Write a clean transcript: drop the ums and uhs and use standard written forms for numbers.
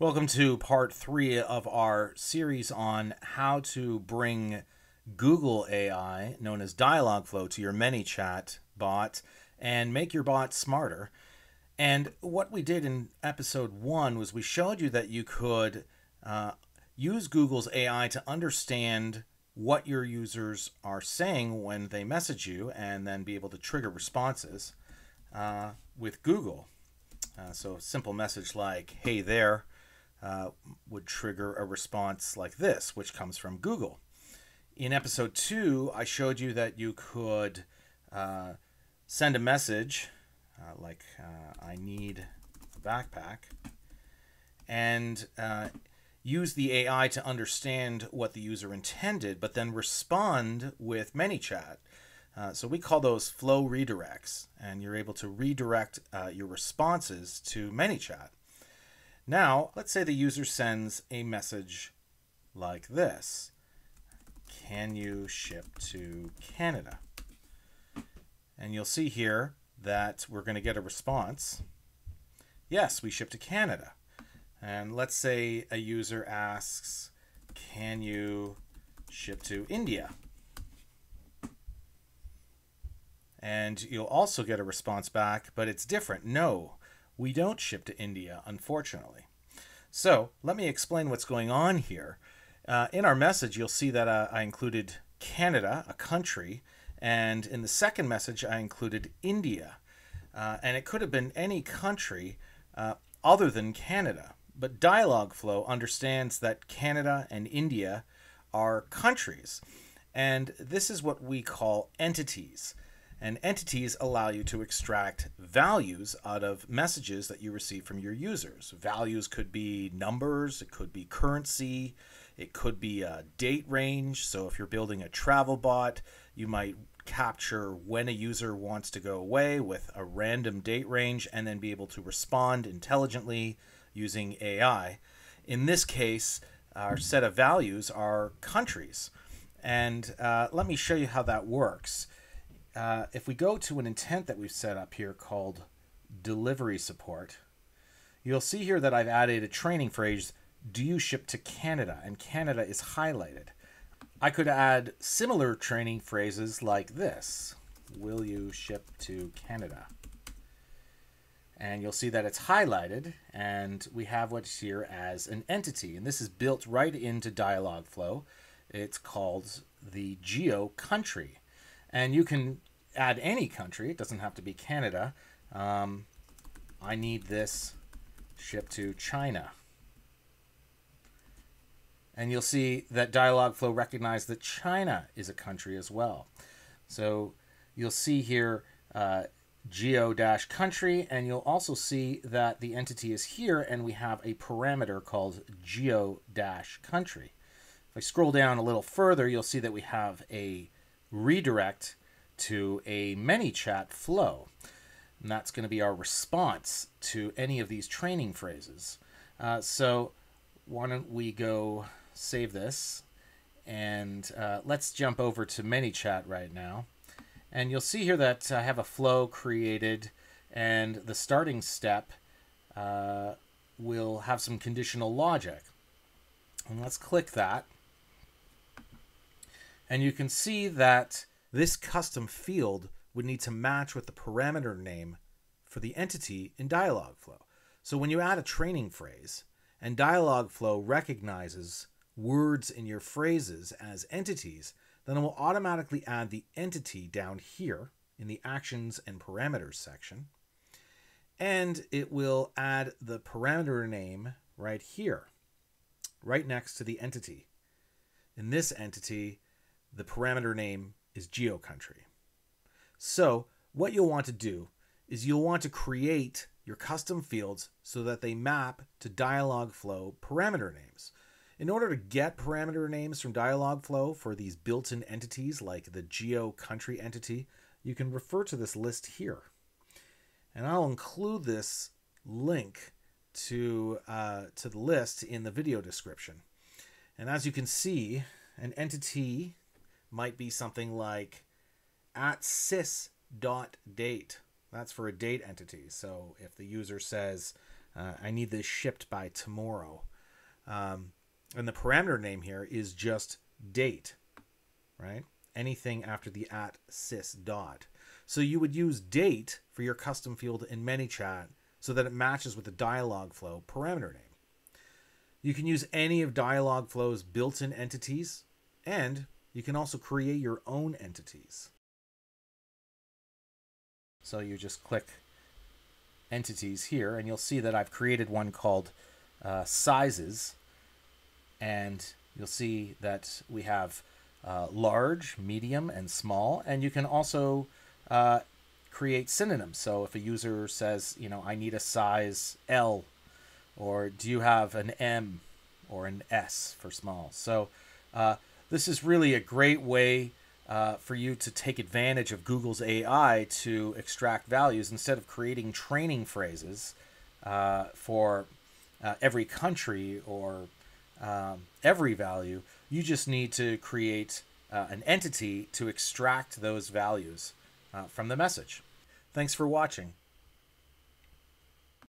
Welcome to part 3 of our series on how to bring Google AI, known as Dialogflow, to your ManyChat bot and make your bot smarter. And what we did in episode 1 was we showed you that you could use Google's AI to understand what your users are saying when they message you and then be able to trigger responses with Google. So a simple message like, hey there, would trigger a response like this, which comes from Google. In episode 2, I showed you that you could send a message like I need a backpack and use the AI to understand what the user intended, but then respond with ManyChat. So we call those flow redirects, and you're able to redirect your responses to ManyChat. Now, let's say the user sends a message like this. Can you ship to Canada? And you'll see here that we're going to get a response. Yes, we ship to Canada. And let's say a user asks, can you ship to India? And you'll also get a response back, but it's different. No. We don't ship to India, unfortunately. So let me explain what's going on here. In our message, you'll see that I included Canada, a country, and in the second message, I included India. And it could have been any country other than Canada. But Dialogflow understands that Canada and India are countries. And this is what we call entities. And entities allow you to extract values out of messages that you receive from your users. Values could be numbers, it could be currency, it could be a date range. So if you're building a travel bot, you might capture when a user wants to go away with a random date range and then be able to respond intelligently using AI. In this case, our set of values are countries. And let me show you how that works. If we go to an intent that we've set up here called delivery support, you'll see here that I've added a training phrase, do you ship to Canada? And Canada is highlighted. I could add similar training phrases like this, will you ship to Canada? And you'll see that it's highlighted and we have what's here as an entity. And this is built right into Dialogflow. It's called the geo-country. And you can add any country. It doesn't have to be Canada. I need this shipped to China. And you'll see that Dialogflow recognized that China is a country as well. So you'll see here geo-country, and you'll also see that the entity is here, and we have a parameter called geo-country. If I scroll down a little further, you'll see that we have a redirect to a ManyChat flow. And that's going to be our response to any of these training phrases. So why don't we go save this and let's jump over to ManyChat right now. And you'll see here that I have a flow created and the starting step will have some conditional logic. And let's click that. And you can see that this custom field would need to match with the parameter name for the entity in Dialogflow. So when you add a training phrase, and Dialogflow recognizes words in your phrases as entities, then it will automatically add the entity down here in the actions and parameters section. And it will add the parameter name right here, right next to the entity. In this entity, the parameter name is geo-country. So what you'll want to do is you'll want to create your custom fields so that they map to Dialogflow parameter names. In order to get parameter names from Dialogflow for these built-in entities like the geo-country entity, you can refer to this list here. And I'll include this link to the list in the video description. And as you can see, an entity might be something like @sys.date. That's for a date entity. So if the user says I need this shipped by tomorrow. And the parameter name here is just date, right? Anything after the @sys. So you would use date for your custom field in ManyChat so that it matches with the Dialogflow parameter name. You can use any of Dialogflow's built-in entities, and you can also create your own entities. So you just click entities here, and you'll see that I've created one called sizes, and you'll see that we have large, medium, and small, and you can also create synonyms. So if a user says, you know, I need a size L, or do you have an M or an S for small? So this is really a great way for you to take advantage of Google's AI to extract values instead of creating training phrases for every country or every value. You just need to create an entity to extract those values from the message. Thanks for watching.